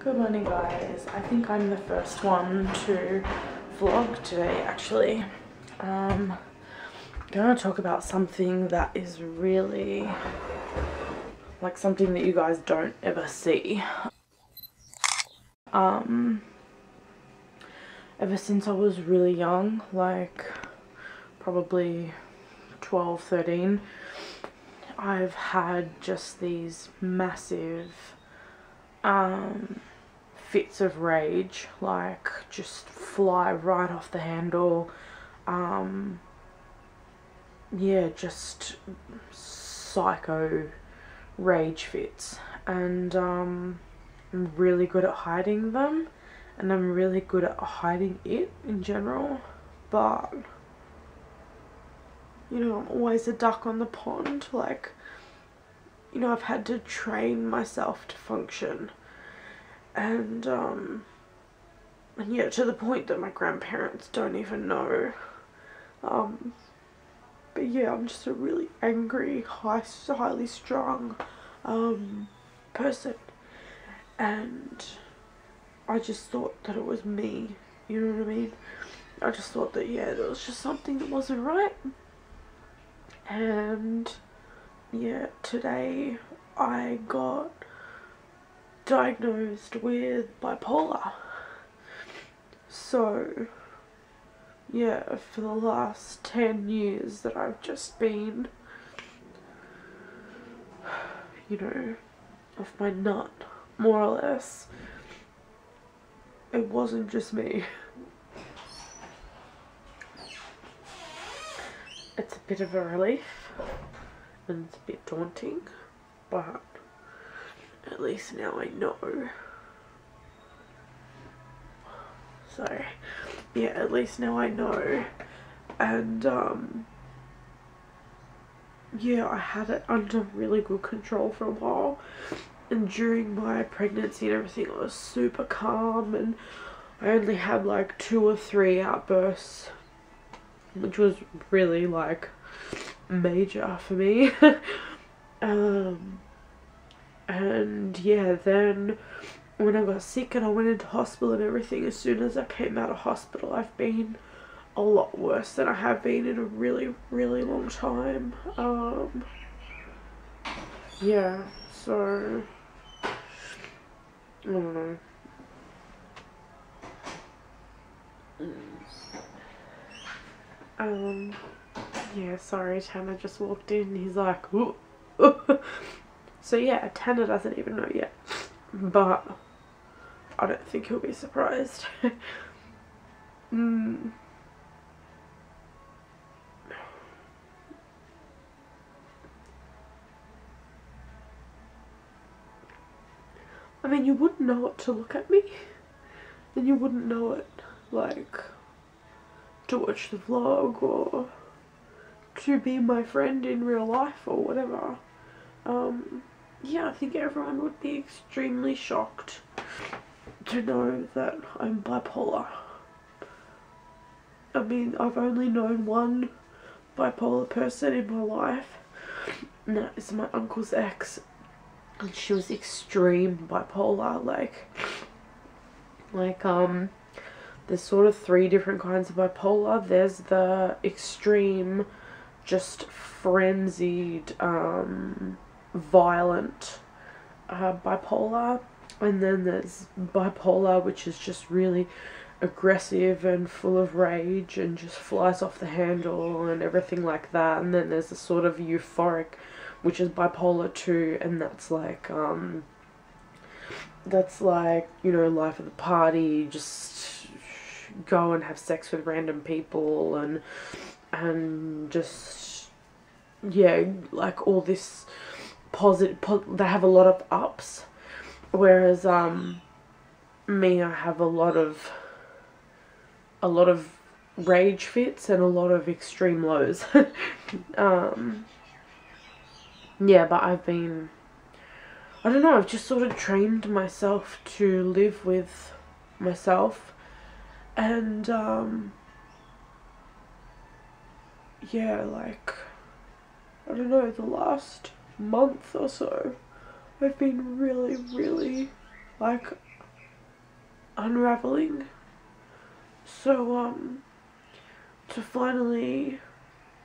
Good morning guys, I think I'm the first one to vlog today actually. I'm gonna talk about something that is really like something that you guys don't ever see. Ever since I was really young, like probably 12, 13, I've had just these massive fits of rage, like just fly right off the handle, yeah, just psycho rage fits, and I'm really good at hiding them, and I'm really good at hiding it in general, but you know, I'm always a duck on the pond. Like, you know, I've had to train myself to function, and yeah, to the point that my grandparents don't even know. But yeah, I'm just a really angry, highly strung person, and I just thought that it was me, you know what I mean? I just thought that, yeah, there was just something that wasn't right. And yeah, today I got diagnosed with bipolar. So yeah, for the last 10 years that I've just been, you know, off my nut, more or less. It wasn't just me. It's a bit of a relief, and it's a bit daunting, but at least now I know. So yeah, at least now I know. And yeah, I had it under really good control for a while, and during my pregnancy and everything I was super calm, and I only had like 2 or 3 outbursts, which was really like major for me. And yeah, then when I got sick and I went into hospital and everything, as soon as I came out of hospital, I've been a lot worse than I have been in a really, really long time. Yeah, so I don't know. Yeah, sorry, Tanner just walked in. He's like, ooh. So yeah, Tanner doesn't even know yet, but I don't think he'll be surprised. I mean, you wouldn't know it to look at me, and you wouldn't know it, like, to watch the vlog or to be my friend in real life or whatever. Yeah, I think everyone would be extremely shocked to know that I'm bipolar. I mean, I've only known one bipolar person in my life, and that is my uncle's ex, and she was extreme bipolar, like there's sort of 3 different kinds of bipolar. There's the extreme, just frenzied, violent bipolar, and then there's bipolar which is just really aggressive and full of rage and just flies off the handle and everything like that. And then there's a sort of euphoric, which is bipolar 2, and that's like, you know, life of the party, just go and have sex with random people and just, yeah, like all this positive, they have a lot of ups, whereas me, I have a lot of rage fits and a lot of extreme lows. Yeah, but I don't know, I've just sort of trained myself to live with myself, and yeah, like, I don't know, the last month or so I've been really, really, like, unraveling. So, to finally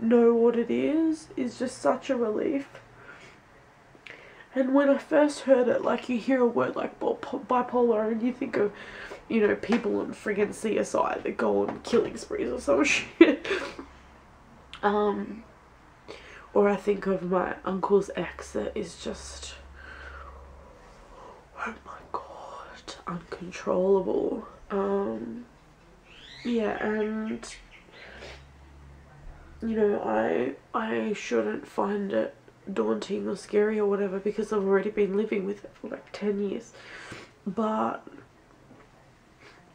know what it is just such a relief. And when I first heard it, like, you hear a word like bipolar and you think of, you know, people on friggin' CSI that go on killing sprees or some shit. Or I think of my uncle's ex that is just, oh my god, uncontrollable. Yeah, and, you know, I shouldn't find it daunting or scary or whatever, because I've already been living with it for like 10 years. But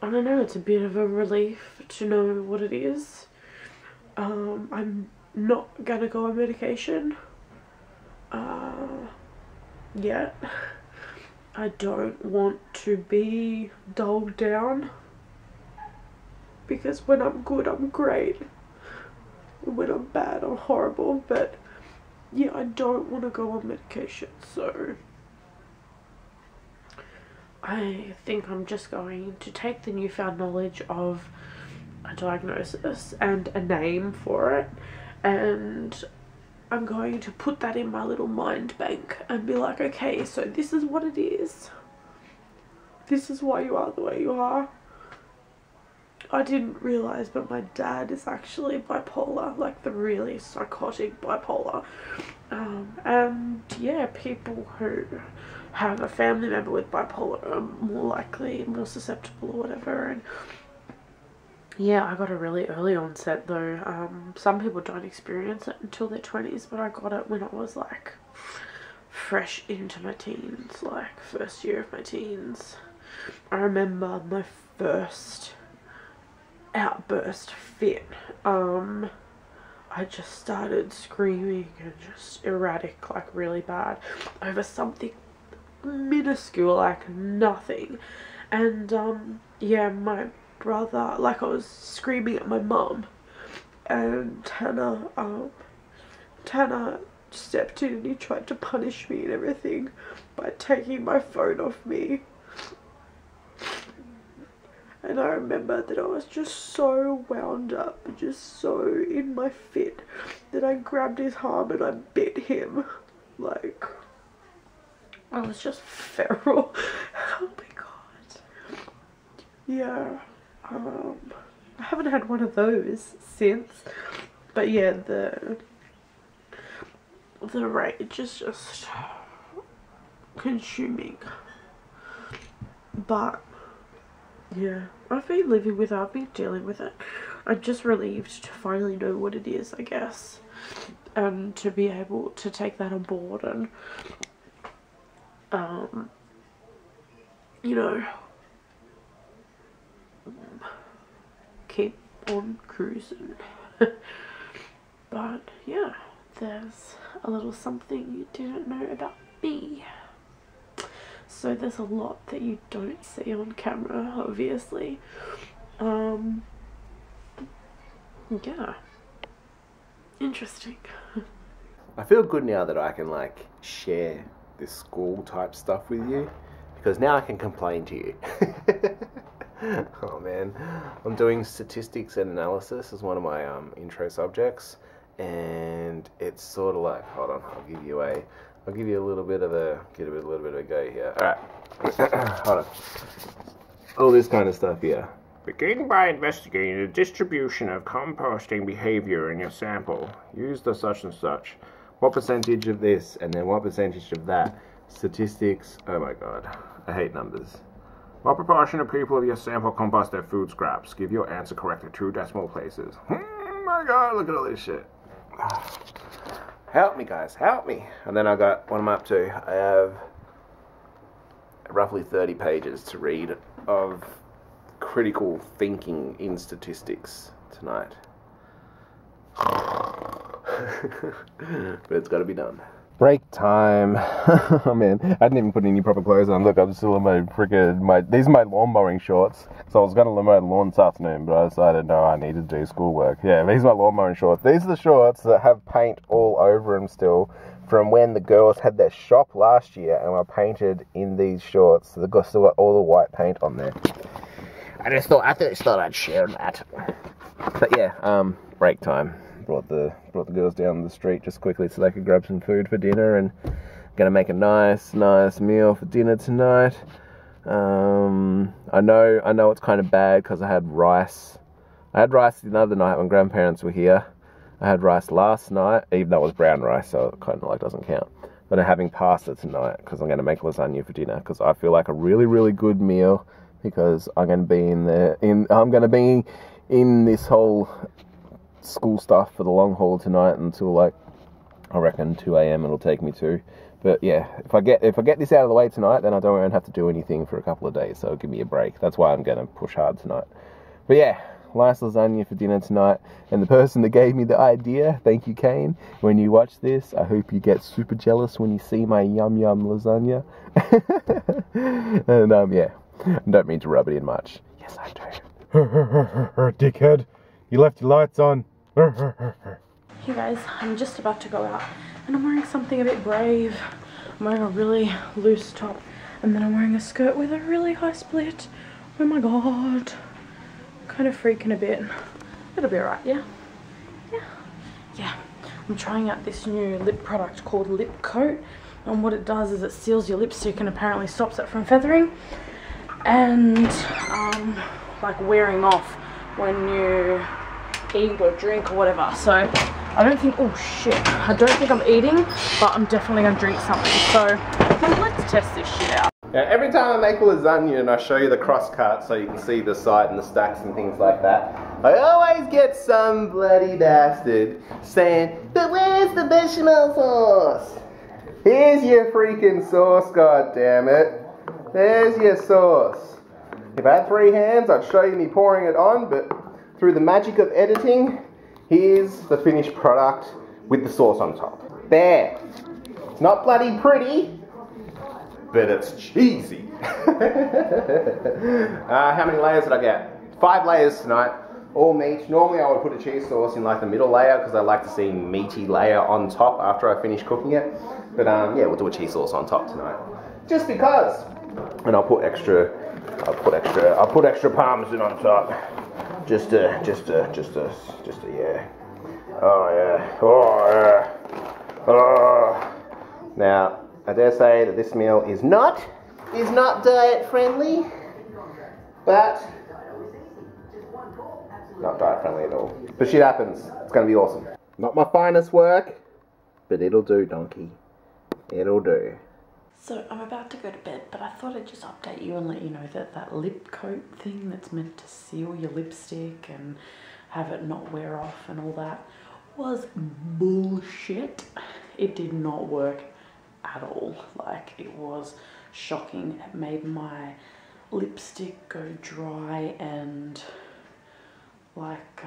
I don't know, it's a bit of a relief to know what it is. I'm not gonna go on medication yet. I don't want to be dulled down, because when I'm good, I'm great, and when I'm bad, I'm horrible. But yeah, I don't want to go on medication, so I think I'm just going to take the newfound knowledge of a diagnosis and a name for it, and I'm going to put that in my little mind bank and be like, okay, so this is what it is, this is why you are the way you are. I didn't realise, but my dad is actually bipolar, like the really psychotic bipolar. And yeah, people who have a family member with bipolar are more likely, more susceptible or whatever. And yeah, I got a really early onset though. Some people don't experience it until their 20s, but I got it when I was like fresh into my teens, like first year of my teens. I remember my first outburst fit. I just started screaming and just erratic, like really bad, over something minuscule, like nothing. And yeah, my brother, like, I was screaming at my mum, and Tanner stepped in and he tried to punish me and everything by taking my phone off me. And I remember that I was just so wound up, just so in my fit, that I grabbed his arm and I bit him. Like, I was just feral. Oh my god. Yeah. I haven't had one of those since. But yeah, the rage is just consuming. But yeah, I've been living with it, I've been dealing with it. I'm just relieved to finally know what it is, I guess, and to be able to take that on board and, you know, keep on cruising. But yeah, there's a little something you didn't know about me. So there's a lot that you don't see on camera, obviously. Yeah. Interesting. I feel good now that I can, like, share this school type stuff with you, because now I can complain to you. Oh man. I'm doing statistics and analysis as one of my intro subjects, and it's sort of like, hold on, I'll give you a little bit of a, little bit of a go here. Alright. Hold on. All this kind of stuff here. Begin by investigating the distribution of composting behavior in your sample. Use the such and such. What percentage of this, and then what percentage of that? Statistics. Oh my god. I hate numbers. What proportion of people of your sample compost their food scraps? Give your answer correct at 2 decimal places. Oh my god, look at all this shit. Help me, guys, help me. And then I got, what am I up to? I have roughly 30 pages to read of critical thinking in statistics tonight. But it's got to be done. Break time. Oh man, I didn't even put any proper clothes on. Look, I'm still in my frickin', these are my lawn mowing shorts. So I was going to mow the lawn this afternoon, but I decided, no, I need to do schoolwork. Yeah, these are my lawn mowing shorts. These are the shorts that have paint all over them still from when the girls had their shop last year and were painted in these shorts. So they've still got all the white paint on there. I thought I'd share that. But yeah, break time. Brought the girls down the street just quickly so they could grab some food for dinner, and gonna make a nice meal for dinner tonight. I know it's kind of bad because I had rice the other night when grandparents were here. I had rice last night, even though it was brown rice, so it kind of like doesn't count. But I'm having pasta tonight because I'm going to make lasagna for dinner, because I feel like a really good meal, because I'm going to be in this whole school stuff for the long haul tonight until, like, I reckon 2 AM it'll take me to. But yeah, if I get this out of the way tonight, then I don't really have to do anything for a couple of days, so it'll give me a break. That's why I'm going to push hard tonight. But yeah, nice lasagna for dinner tonight. And the person that gave me the idea, thank you, Kane. When you watch this, I hope you get super jealous when you see my yum lasagna. And yeah, I don't mean to rub it in much. Yes, I do. Dickhead, you left your lights on. Hey guys, I'm just about to go out, and I'm wearing something a bit brave. I'm wearing a really loose top, and then I'm wearing a skirt with a really high split. Oh my god. Kind of freaking a bit. It'll be alright, yeah? Yeah. I'm trying out this new lip product called Lip Coat, and what it does is it seals your lipstick and apparently stops it from feathering and like wearing off when you eat or drink or whatever. So I don't think, oh shit, I don't think I'm eating, but I'm definitely gonna drink something. So let's test this shit out. Now, every time I make lasagna and I show you the cross cut so you can see the side and the stacks and things like that, I always get some bloody bastard saying, but where's the bechamel sauce? Here's your freaking sauce, goddammit. There's your sauce. If I had 3 hands, I'd show you me pouring it on, but through the magic of editing, here's the finished product with the sauce on top. There. It's not bloody pretty, but it's cheesy. How many layers did I get? 5 layers tonight, all meat. Normally I would put a cheese sauce in like the middle layer because I like to see meaty layer on top after I finish cooking it. But yeah, we'll do a cheese sauce on top tonight, just because. And I'll put extra parmesan on top, just to yeah. Oh yeah, oh yeah, oh. Now, I dare say that this meal is not diet friendly, but not diet friendly at all. But shit happens. It's gonna be awesome. Not my finest work, but it'll do, donkey. It'll do. So I'm about to go to bed, but I thought I'd just update you and let you know that that lip coat thing that's meant to seal your lipstick and have it not wear off and all that was bullshit. It did not work at all. Like, it was shocking. It made my lipstick go dry and like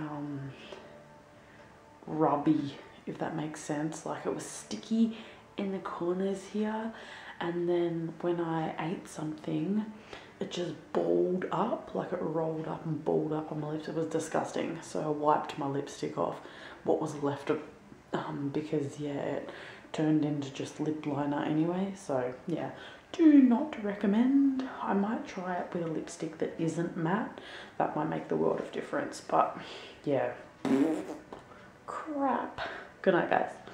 rubby, if that makes sense. Like, it was sticky in the corners here, and then when I ate something it just balled up. Like, it rolled up and balled up on my lips. It was disgusting. So I wiped my lipstick off, what was left of, because yeah, it turned into just lip liner anyway. So yeah, do not recommend. I might try it with a lipstick that isn't matte. That might make the world of difference. But yeah, crap. Good night, guys.